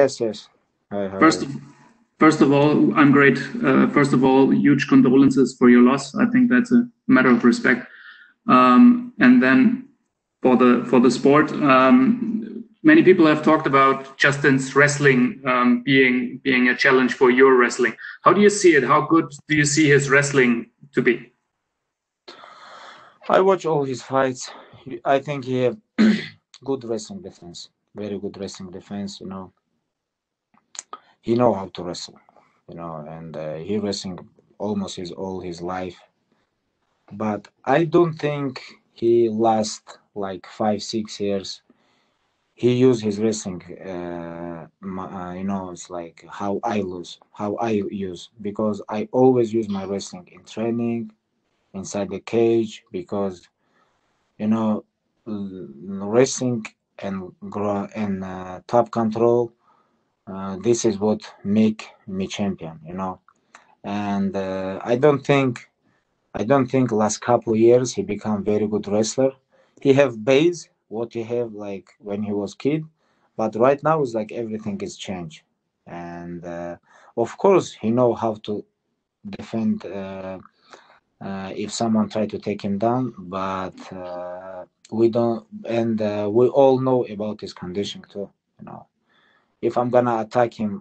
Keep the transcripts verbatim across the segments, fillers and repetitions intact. Yes, yes. I heard first, of, first of all, I'm great. Uh, first of all, huge condolences for your loss. I think that's a matter of respect. Um, and then for the for the sport, um, many people have talked about Justin's wrestling um, being being a challenge for your wrestling. How do you see it? How good do you see his wrestling to be? I watch all his fights. I think he has good wrestling defense, very good wrestling defense. You know, he know how to wrestle. You know, and uh, he wrestling almost his all his life. But I don't think he last like five, six years. He used his wrestling. Uh, my, uh, you know, it's like how I lose, how I use, because I always use my wrestling in training, inside the cage, because you know wrestling and and uh, top control, uh, this is what make me champion, you know. And uh, I don't think I don't think last couple of years he become very good wrestler. He have base what he have like when he was kid, but right now is like everything is changed. And uh, of course he know how to defend uh, Uh, if someone tried to take him down, but uh, we don't, and uh, we all know about his condition too. You know, if I'm gonna attack him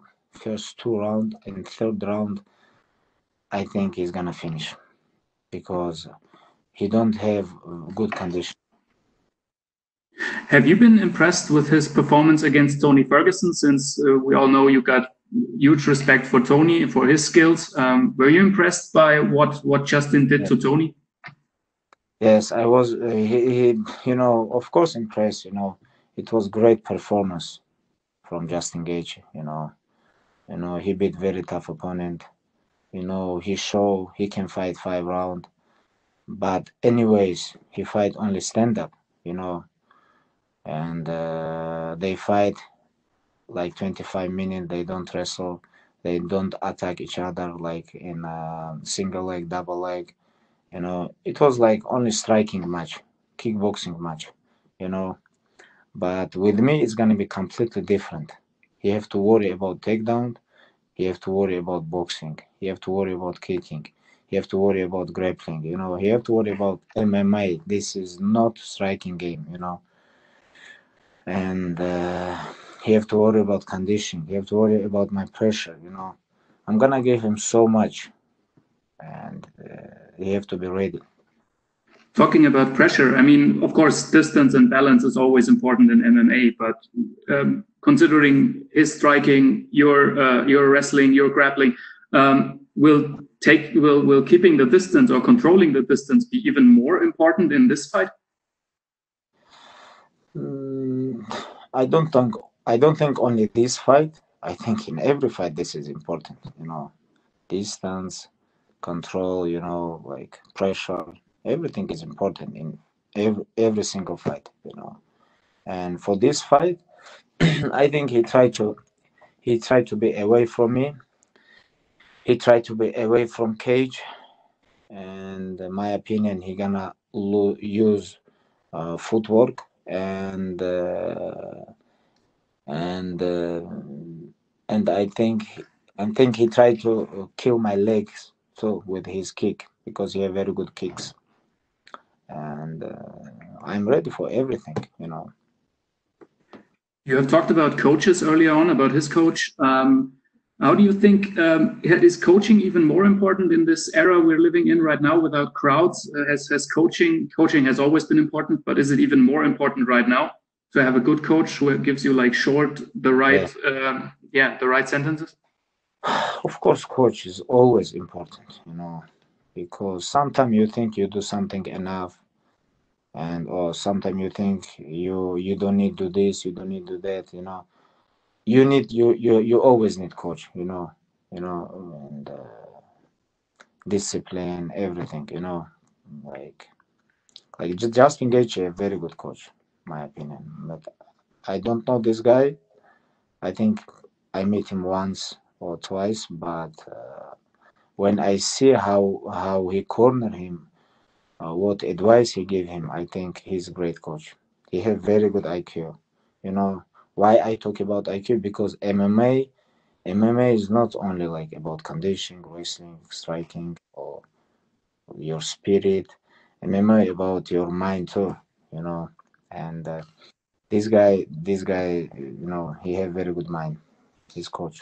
first two round and third round, I think he's gonna finish because he don't have good condition. Have you been impressed with his performance against Tony Ferguson? Since uh, we all know you got huge respect for Tony, for his skills. Um, were you impressed by what what Justin did yes. to Tony? Yes, I was. Uh, he, he, you know, of course, impressed. You know, it was great performance from Justin Gaethje. You know, you know, he beat very tough opponent. You know, he show he can fight five round, but anyways, he fight only stand up. You know, and uh, they fight like twenty-five minutes. They don't wrestle, they don't attack each other like in a single leg, double leg. You know, it was like only striking match, kickboxing match, you know. But with me it's going to be completely different. You have to worry about takedown, you have to worry about boxing, you have to worry about kicking, you have to worry about grappling, you know, you have to worry about M M A. This is not striking game, you know. And uh, you have to worry about conditioning. You have to worry about my pressure, you know. I'm going to give him so much. And uh, you have to be ready. Talking about pressure, I mean, of course, distance and balance is always important in M M A. But um, considering his striking, your uh, your wrestling, your grappling, um, will, take, will, will keeping the distance or controlling the distance be even more important in this fight? Mm, I don't think... I don't think only this fight. I think in every fight this is important, you know, distance, control, you know, like pressure. Everything is important in every every single fight, you know. And for this fight, I think he tried to he tried to be away from me. He tried to be away from cage, and in my opinion, he gonna use uh, footwork and. Uh, and uh, and I think I think he tried to kill my legs too with his kick, because he had very good kicks. And uh, I'm ready for everything, you know. You have talked about coaches earlier on, about his coach. Um, how do you think um, is coaching even more important in this era we're living in right now without crowds? Uh, has, has coaching coaching has always been important, but is it even more important right now to have a good coach who gives you like short, the right, yeah, um, yeah the right sentences? Of course, coach is always important, you know, because sometimes you think you do something enough, and or sometimes you think you you don't need to do this, you don't need to do that, you know. You need you you you always need coach, you know, you know, and uh, discipline, everything, you know, like like Justin Gaethje, a very good coach, my opinion. But I don't know this guy. I think I met him once or twice, but uh, when I see how how he cornered him, uh, what advice he gave him, I think he's a great coach. He has very good I Q. You know, why I talk about I Q, because M M A M M A is not only like about conditioning, wrestling, striking, or your spirit. M M A about your mind too, you know. And uh, this guy, this guy, you know, he have very good mind. His coach.